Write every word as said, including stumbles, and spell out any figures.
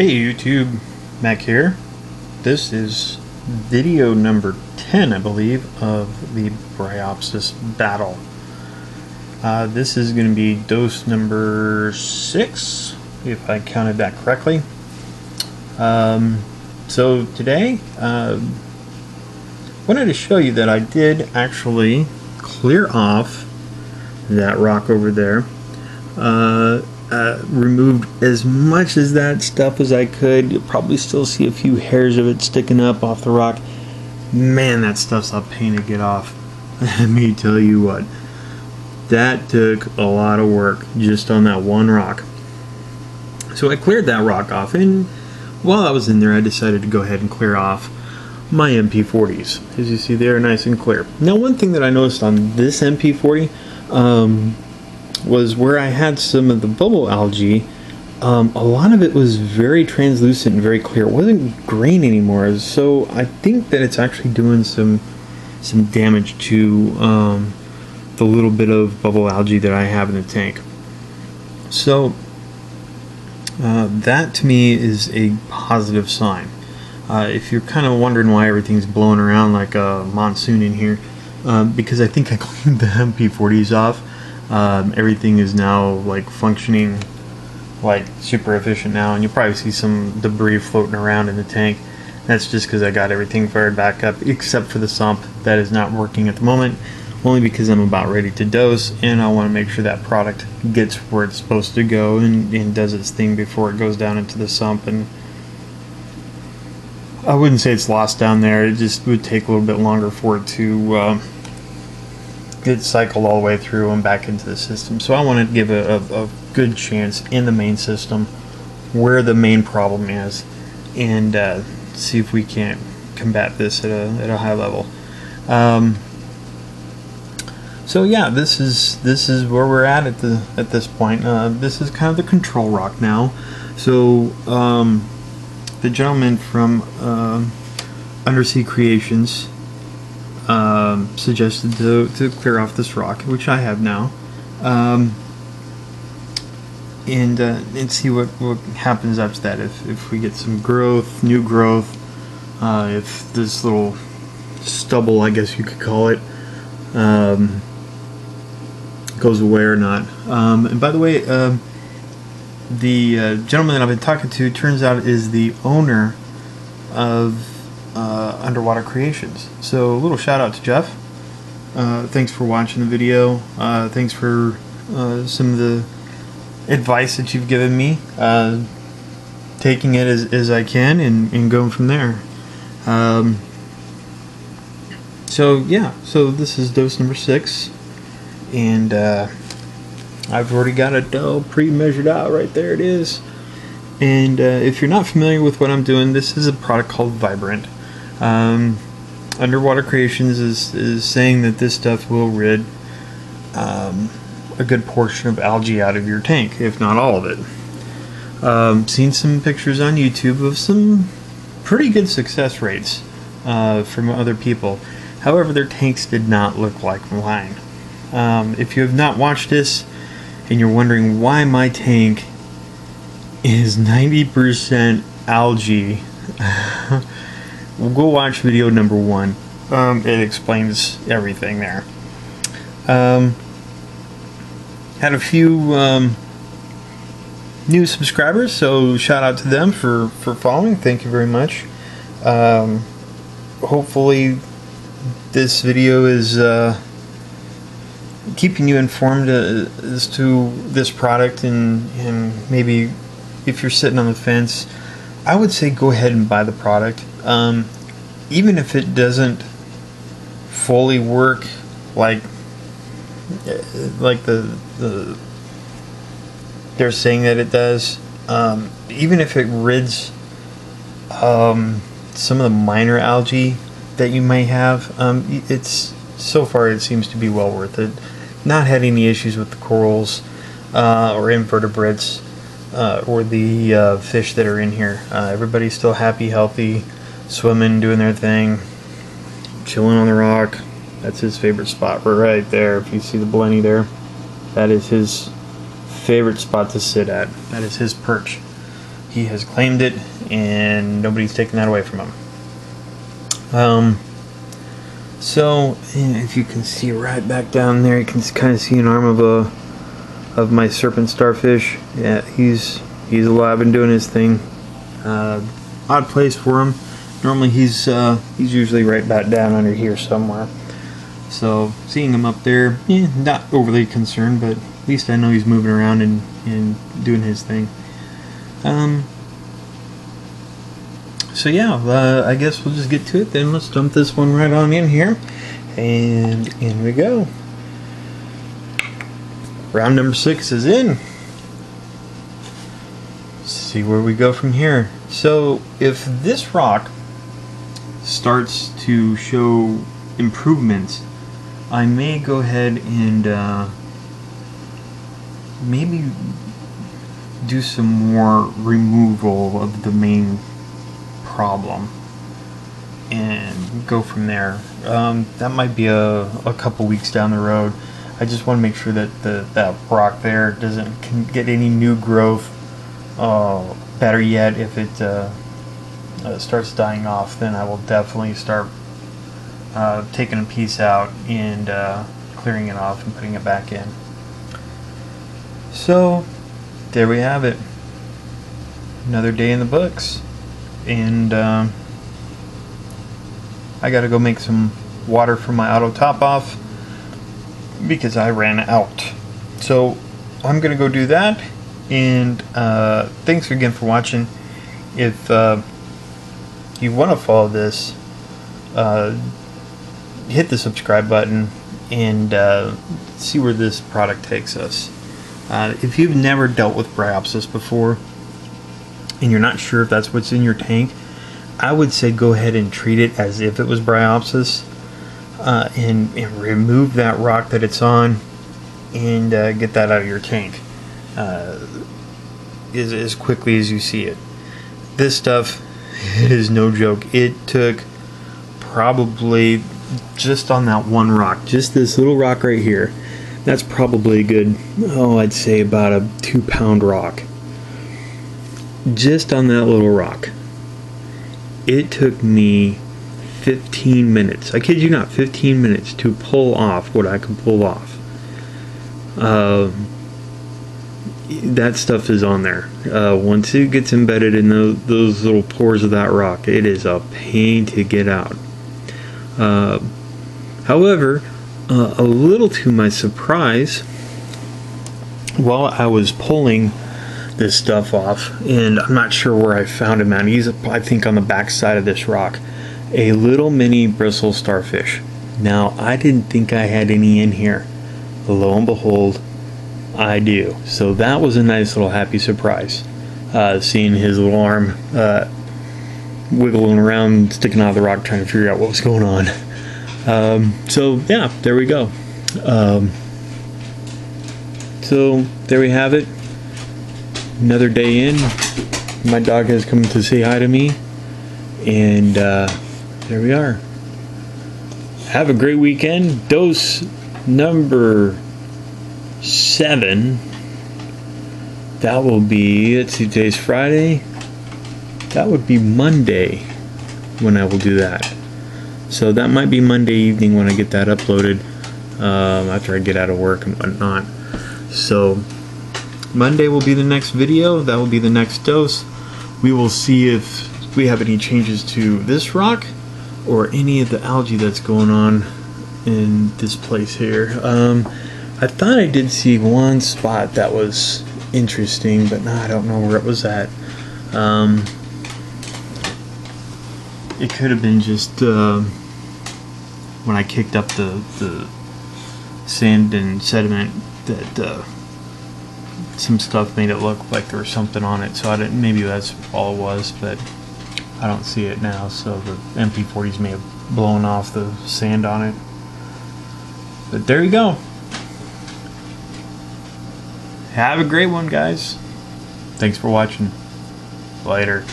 Hey YouTube, Mac here. This is video number ten, I believe, of the Bryopsis battle. Uh, this is going to be dose number six, if I counted that correctly. Um, so today, uh, I wanted to show you that I did actually clear off that rock over there. Uh, Uh, removed as much as that stuff as I could. You'll probably still see a few hairs of it sticking up off the rock. Man, that stuff's a pain to get off. Let me tell you what. That took a lot of work just on that one rock. So I cleared that rock off, and while I was in there I decided to go ahead and clear off my M P forties. As you see, they're nice and clear. Now, one thing that I noticed on this M P forty um, was where I had some of the bubble algae, um, a lot of it was very translucent and very clear. It wasn't green anymore, so I think that it's actually doing some some damage to um, the little bit of bubble algae that I have in the tank. So uh, that to me is a positive sign. Uh, if you're kind of wondering why everything's blowing around like a monsoon in here, uh, because I think I cleaned the M P forties off. Um, everything is now like functioning like super efficient now, and you'll probably see some debris floating around in the tank. That's just because I got everything fired back up except for the sump that is not working at the moment, only because I'm about ready to dose and I want to make sure that product gets where it's supposed to go and, and does its thing before it goes down into the sump. And I wouldn't say it's lost down there, it just would take a little bit longer for it to uh, good cycle all the way through and back into the system. So I want to give a, a, a good chance in the main system where the main problem is, and uh, see if we can't combat this at a, at a high level. Um, so yeah, this is this is where we're at at the at this point. Uh, this is kind of the control rock now. So um, the gentleman from uh, Underwater Creations Um, suggested to, to clear off this rock, which I have now, um, and uh, and see what, what happens after that. If, if we get some growth, new growth, uh, if this little stubble, I guess you could call it, um, goes away or not. Um, and by the way, uh, the uh, gentleman that I've been talking to turns out is the owner of Uh, Underwater Creations. So a little shout out to Jeff. Uh, thanks for watching the video. Uh, thanks for uh, some of the advice that you've given me. Uh, taking it as, as I can and, and going from there. Um, so yeah, so this is dose number six, and uh, I've already got a dough pre-measured out. Right there it is. And uh, if you're not familiar with what I'm doing, this is a product called Vibrant. Um, Underwater Creations is, is saying that this stuff will rid um, a good portion of algae out of your tank, if not all of it. Um, seen some pictures on YouTube of some pretty good success rates uh, from other people. However, their tanks did not look like mine. Um, if you have not watched this and you're wondering why my tank is ninety percent algae, we'll go watch video number one. Um, it explains everything there. Um, had a few um, new subscribers, so shout out to them for, for following. Thank you very much. Um, hopefully this video is uh, keeping you informed uh, as to this product, and, and maybe if you're sitting on the fence, I would say go ahead and buy the product. Um, even if it doesn't fully work like like the, the they're saying that it does, um, even if it rids um, some of the minor algae that you may have, um, it's so far it seems to be well worth it. Not had any issues with the corals uh, or invertebrates uh, or the uh, fish that are in here. Uh, everybody's still happy, healthy, swimming, doing their thing, chilling on the rock. That's his favorite spot right there. If you see the blenny there, that is his favorite spot to sit at. That is his perch. He has claimed it, and nobody's taken that away from him. Um, so, if you can see right back down there, you can kind of see an arm of a of my serpent starfish. Yeah, he's he's alive and doing his thing. Uh, odd place for him. Normally, he's uh, he's usually right about down under here somewhere. So, seeing him up there, eh, not overly concerned, but at least I know he's moving around and and doing his thing. Um, so yeah, uh, I guess we'll just get to it then. Let's dump this one right on in here, and in we go. Round number six is in. Let's see where we go from here. So if this rock starts to show improvements, I may go ahead and uh, maybe do some more removal of the main problem and go from there. Um, that might be a, a couple weeks down the road. I just want to make sure that the, that rock there doesn't can get any new growth. Uh, better yet, if it uh, uh, starts dying off, then I will definitely start uh, taking a piece out and uh, clearing it off and putting it back in. So there we have it. Another day in the books, and um, I gotta go make some water for my auto top off because I ran out. So I'm gonna go do that, and uh, thanks again for watching. If uh, you want to follow this, uh, hit the subscribe button and uh, see where this product takes us. Uh, if you've never dealt with Bryopsis before and you're not sure if that's what's in your tank, I would say go ahead and treat it as if it was Bryopsis uh, and, and remove that rock that it's on and uh, get that out of your tank uh, as, as quickly as you see it. This stuff is no joke. It took probably just on that one rock, just this little rock right here. That's probably a good, oh, I'd say about a two pound rock. Just on that little rock. It took me fifteen minutes. I kid you not, fifteen minutes to pull off what I could pull off. Uh, that stuff is on there. Uh, once it gets embedded in those, those little pores of that rock, it is a pain to get out. Uh, however, Uh, a little to my surprise, while I was pulling this stuff off, and I'm not sure where I found him at, he's I think on the back side of this rock, a little mini bristle starfish. Now I didn't think I had any in here. Lo and behold, I do. So that was a nice little happy surprise, uh, seeing his little arm uh, wiggling around, sticking out of the rock, trying to figure out what was going on. Um, so yeah, there we go. Um, so there we have it. Another day in. My dog has come to say hi to me, and uh, there we are. Have a great weekend. Dose number seven. That will be, let's see, today's Friday. That would be Monday when I will do that. So that might be Monday evening when I get that uploaded, um, after I get out of work and whatnot. So Monday will be the next video. That will be the next dose. We will see if we have any changes to this rock or any of the algae that's going on in this place here. Um, I thought I did see one spot that was interesting, but no, I don't know where it was at. Um, it could have been just uh, when I kicked up the, the sand and sediment that uh, some stuff made it look like there was something on it, so I didn't, maybe that's all it was, but I don't see it now, so the M P forties may have blown off the sand on it. But there you go. Have a great one, guys. Thanks for watching. Later.